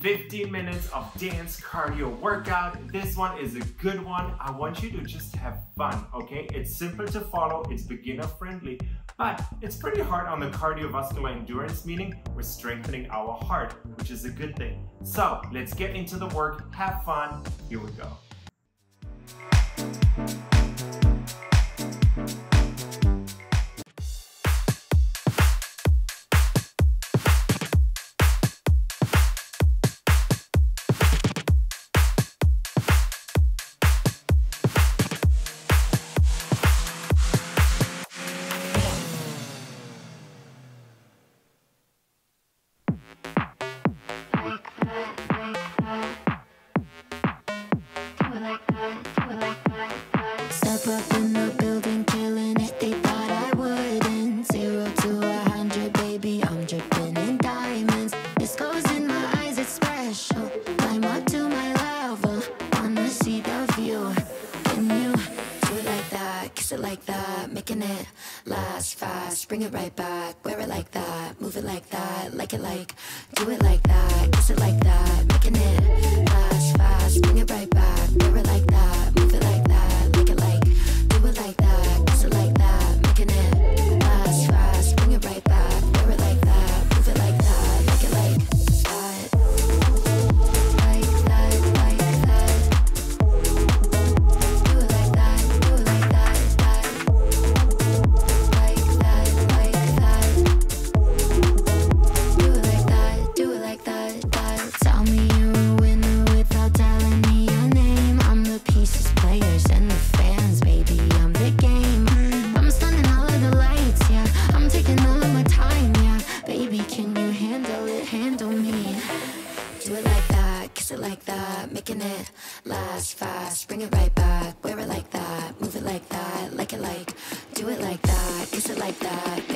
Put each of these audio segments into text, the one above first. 15 minutes of dance cardio workout. This one is a good one. I want you to just have fun, okay? It's simple to follow, it's beginner friendly, but it's pretty hard on the cardiovascular endurance, meaning we're strengthening our heart, which is a good thing. So let's get into the work, have fun, here we go. Bring it right back, wear it like that, move it like that, like it like, do it like that, kiss it like that, making it fast, fast, bring it right back, wear it like that, move it like that, like it like, do it like that, kiss it like that, making it fast, fast, bring it right back, wear it like that, move it like that, like it like that, do it like that, do it like that, that.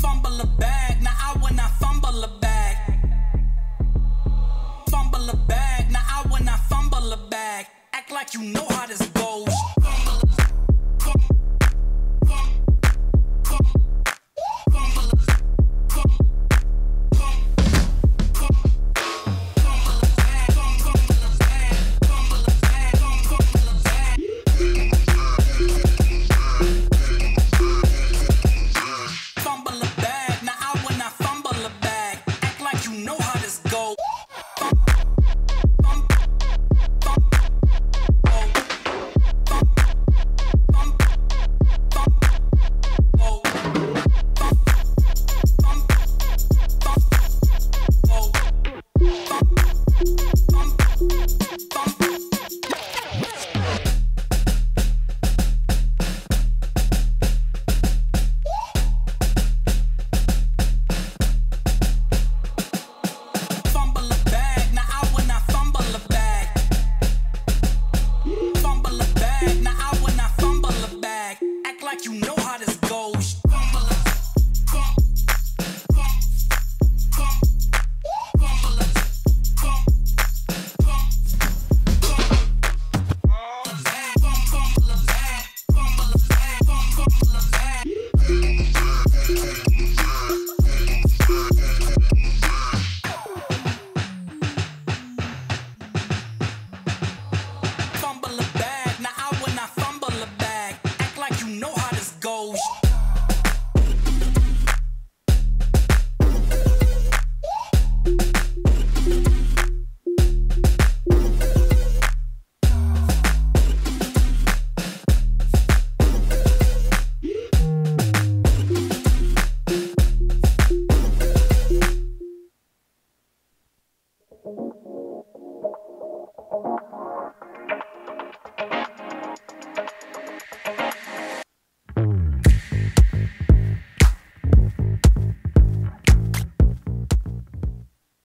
Fumble a bag, now I when I fumble a bag. Fumble a bag, now I when I fumble a bag. Act like you know how this goes. You know